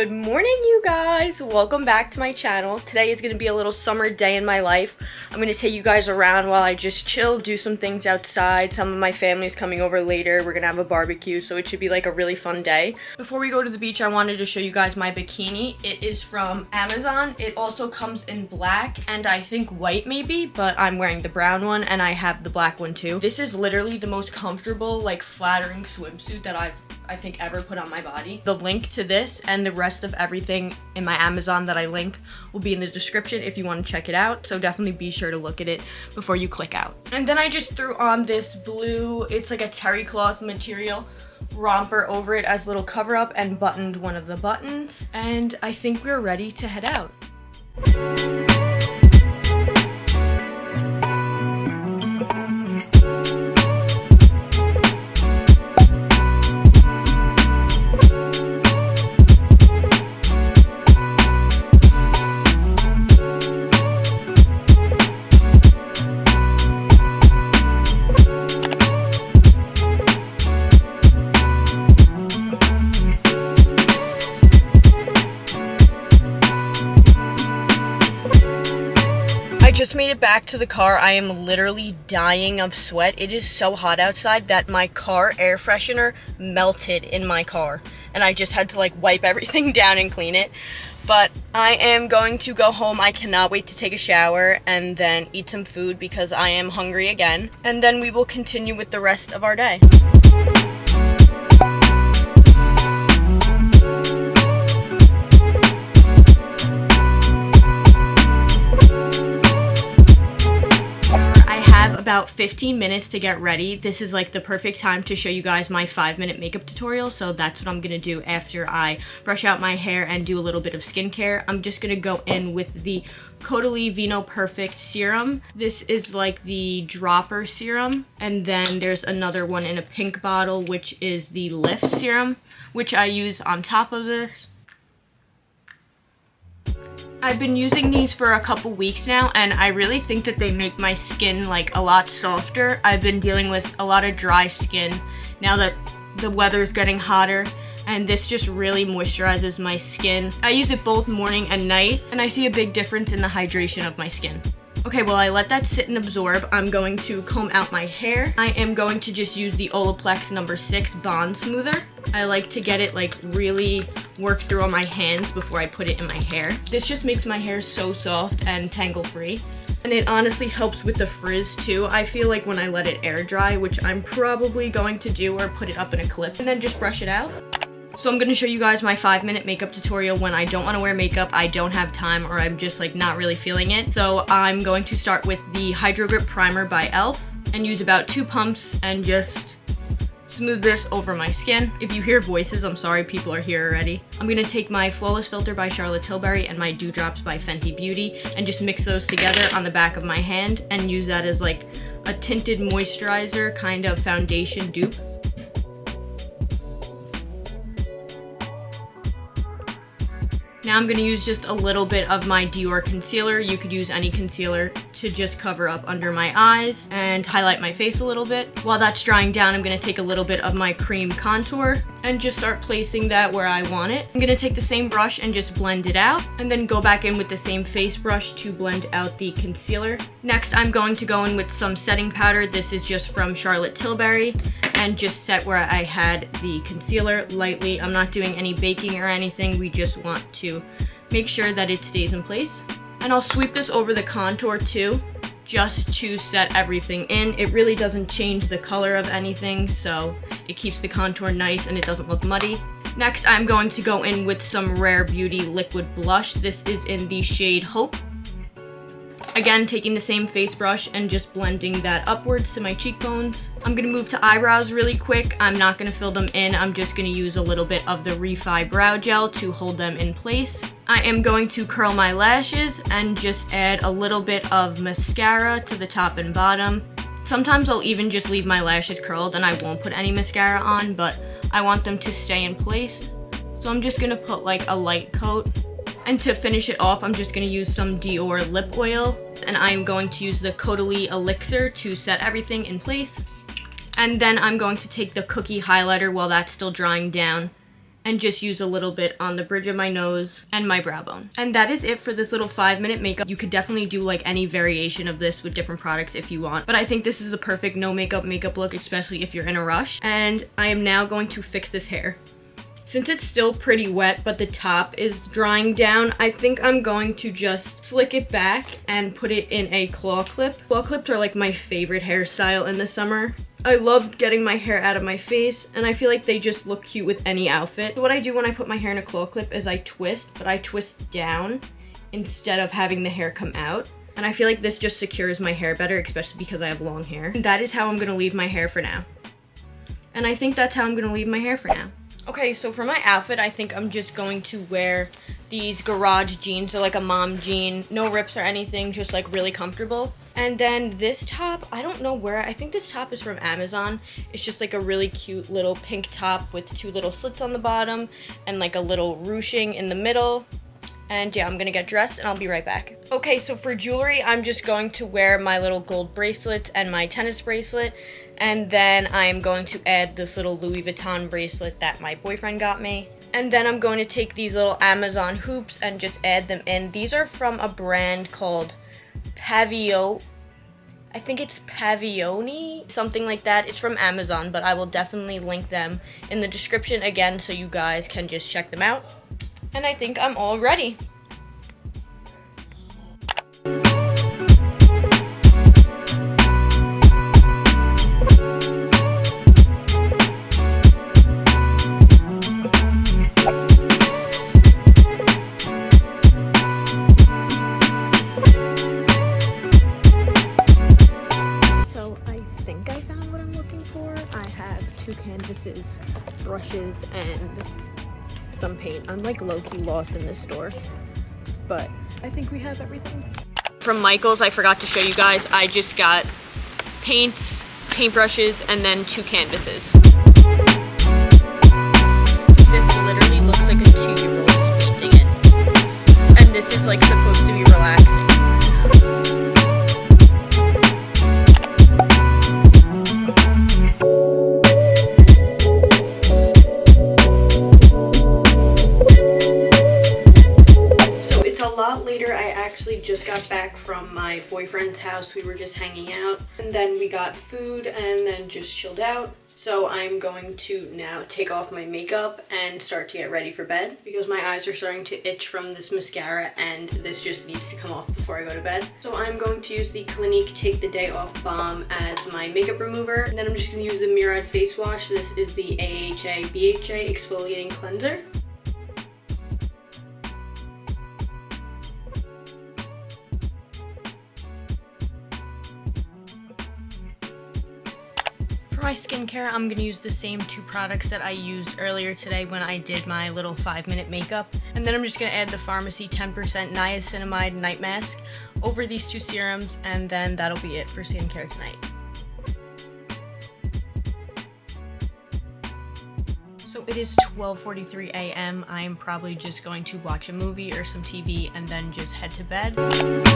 Good morning, you guys. Welcome back to my channel. Today is going to be a little summer day in my life. I'm going to take you guys around while I just chill, do some things outside. Some of my family's coming over later. We're going to have a barbecue, so it should be like a really fun day. Before we go to the beach, I wanted to show you guys my bikini. It is from Amazon. It also comes in black and I think white maybe, but I'm wearing the brown one and I have the black one too. This is literally the most comfortable, like flattering swimsuit that I think ever put on my body. The link to this and the rest of everything in my Amazon that I link will be in the description if you want to check it out. So definitely be sure to look at it before you click out. And then I just threw on this blue, it's like a terry cloth material romper over it as little cover up and buttoned one of the buttons. And I think we're ready to head out. Back to the car. I am literally dying of sweat. It is so hot outside that my car air freshener melted in my car and I just had to like wipe everything down and clean it. But I am going to go home. I cannot wait to take a shower and then eat some food because I am hungry again, and then we will continue with the rest of our day. About 15 minutes to get ready. This is like the perfect time to show you guys my 5-minute makeup tutorial, so that's what I'm gonna do after I brush out my hair and do a little bit of skincare. I'm just gonna go in with the Caudalie Vino Perfect serum. This is like the dropper serum, and then there's another one in a pink bottle which is the lift serum, which I use on top of this. I've been using these for a couple weeks now and I really think that they make my skin like a lot softer. I've been dealing with a lot of dry skin now that the weather's getting hotter, and this just really moisturizes my skin. I use it both morning and night and I see a big difference in the hydration of my skin. Okay, well I let that sit and absorb. I'm going to comb out my hair. I am going to just use the Olaplex number 6 Bond Smoother. I like to get it like really worked through on my hands before I put it in my hair. This just makes my hair so soft and tangle free. And it honestly helps with the frizz too. I feel like when I let it air dry, which I'm probably going to do, or put it up in a clip and then just brush it out. So I'm gonna show you guys my 5-minute makeup tutorial when I don't wanna wear makeup, I don't have time, or I'm just like not really feeling it. So I'm going to start with the Hydro Grip Primer by e.l.f. and use about 2 pumps and just smooth this over my skin. If you hear voices, I'm sorry, people are here already. I'm gonna take my Flawless Filter by Charlotte Tilbury and my Dew Drops by Fenty Beauty and just mix those together on the back of my hand and use that as like a tinted moisturizer kind of foundation dupe. Now I'm gonna use just a little bit of my Dior concealer. You could use any concealer to just cover up under my eyes and highlight my face a little bit. While that's drying down, I'm gonna take a little bit of my cream contour and just start placing that where I want it. I'm gonna take the same brush and just blend it out, and then go back in with the same face brush to blend out the concealer. Next, I'm going to go in with some setting powder. This is just from Charlotte Tilbury, and just set where I had the concealer lightly. I'm not doing any baking or anything. We just want to make sure that it stays in place. And I'll sweep this over the contour too, just to set everything in. It really doesn't change the color of anything, so it keeps the contour nice and it doesn't look muddy. Next, I'm going to go in with some Rare Beauty liquid blush. This is in the shade Hope. Again, taking the same face brush and just blending that upwards to my cheekbones. I'm gonna move to eyebrows really quick. I'm not gonna fill them in. I'm just gonna use a little bit of the Refy brow gel to hold them in place. I am going to curl my lashes and just add a little bit of mascara to the top and bottom. Sometimes I'll even just leave my lashes curled and I won't put any mascara on, but I want them to stay in place. So I'm just gonna put like a light coat. And to finish it off, I'm just going to use some Dior lip oil, and I'm going to use the Caudalie Elixir to set everything in place. And then I'm going to take the cookie highlighter while that's still drying down and just use a little bit on the bridge of my nose and my brow bone. And that is it for this little 5-minute makeup. You could definitely do like any variation of this with different products if you want, but I think this is the perfect no makeup makeup look, especially if you're in a rush. And I am now going to fix this hair. Since it's still pretty wet, but the top is drying down, I think I'm going to just slick it back and put it in a claw clip. Claw clips are like my favorite hairstyle in the summer. I love getting my hair out of my face, and I feel like they just look cute with any outfit. So what I do when I put my hair in a claw clip is I twist, but I twist down instead of having the hair come out. And I feel like this just secures my hair better, especially because I have long hair. And that is how I'm gonna leave my hair for now. And I think that's how I'm gonna leave my hair for now. Okay, so for my outfit, I think I'm just going to wear these garage jeans. They're like a mom jean, no rips or anything, just like really comfortable. And then this top, I don't know where, I think this top is from Amazon. It's just like a really cute little pink top with two little slits on the bottom and like a little ruching in the middle. And yeah, I'm gonna get dressed and I'll be right back. Okay, so for jewelry, I'm just going to wear my little gold bracelet and my tennis bracelet. And then I am going to add this little Louis Vuitton bracelet that my boyfriend got me. And then I'm going to take these little Amazon hoops and just add them in. These are from a brand called Pavio. I think it's Pavioni, something like that. It's from Amazon, but I will definitely link them in the description again so you guys can just check them out. And I think I'm all ready. Canvases, brushes, and some paint. I'm like low-key lost in this store, but I think we have everything. From Michael's, I forgot to show you guys, I just got paints, paintbrushes, and then 2 canvases. This literally looks like a 2-year-old painting it. And this is like supposed to be relaxing. Just got back from my boyfriend's house. We were just hanging out, and then we got food and then just chilled out. So I'm going to now take off my makeup and start to get ready for bed because my eyes are starting to itch from this mascara, and this just needs to come off before I go to bed. So I'm going to use the Clinique Take the Day Off Balm as my makeup remover, and then I'm just going to use the Murad face wash. This is the AHA BHA exfoliating cleanser. For my skincare, I'm gonna use the same 2 products that I used earlier today when I did my little 5-minute makeup. And then I'm just gonna add the Pharmacy 10% Niacinamide Night Mask over these 2 serums, and then that'll be it for skincare tonight. So it is 12:43 a.m. I'm probably just going to watch a movie or some TV and then just head to bed.